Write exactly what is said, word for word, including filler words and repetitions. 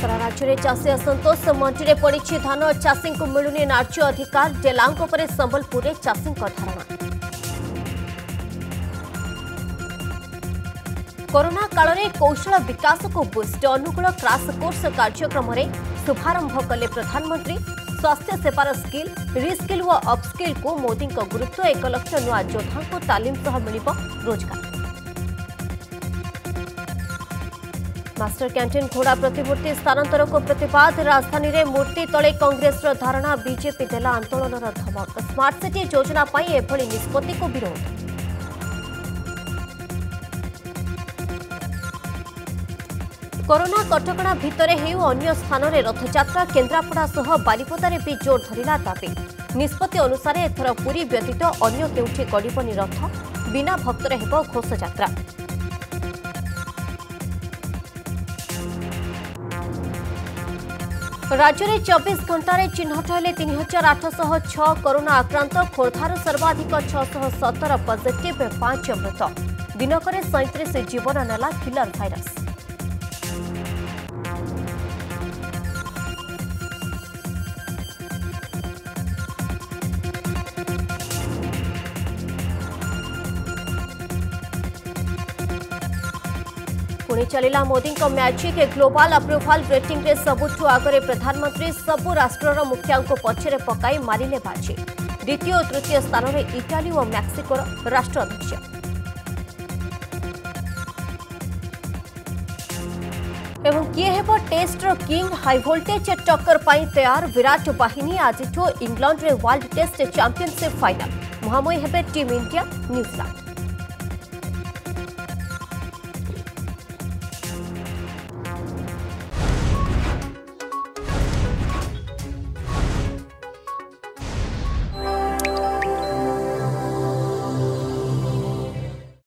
सारा राज्य चाषी असंतोष मंडी में पड़ी धान चाषी को मिलूनी न्याय्य अधिकार डेलांग पर संबलपुर में चाषी धारणा। कोरोना काल में कौशल विकास को बुस्ट अनुकूल क्राश कोर्स कार्यक्रम शुभारंभ कले प्रधानमंत्री। स्वास्थ्य सेवार स्किल रिस्किल व अपस्किल को मोदी गुरुत्व। एक लक्ष नुआ योद्धा को तालीम सह मिल रोजगार। मास्टर कैंटीन घोड़ा प्रतिमूर्ति स्थानांतर को प्रतिवाद। राजधानी में मूर्ति तले कांग्रेस धारणा। बीजेपी देला आंदोलन धमक। स्मार्ट सिटी योजना एभली निष्पत्ति को विरोध। कोरोना कटकणा भितर होन्य स्थान में रथयात्रा। केन्द्रापड़ा सह बारिपदारे भी जोर धरला तापी। निष्पत्ति अनुसार एथर पुरी व्यतीत अन्य केउठी गड़बनी रथ। बिना भक्तरे हेबो घोष यात्रा। राज्य में चौबीस घंटे चिन्हट हेले तीन हजार आठ सौ छह कोरोना आक्रांत। खोर्धार सर्वाधिक छह सतर पॉजिटिव पांच मृत। दिनकरे सैंतीस जीवन नेला किलर भाइरस। पुणी चलिला Modi magic. Global approval rating रे सबुठ आगे प्रधानमंत्री। सबु राष्ट्रर मुखिया पछे पकाई मारिले बाजी। द्वितीय और तृतीय स्थान में इटाली और मैक्सिकोर राष्ट्राध्यक्ष। एवं किए हेब टेस्टर किंग। हाई वोल्टेज टक्कर पाई तैयार विराट बाहिनी। आज इंग्लैंड रे वर्ल्ड टेस्ट चैंपियनशिप फाइनल मुहांमुही हेबे टीम इंडिया न्यूजीलैंड।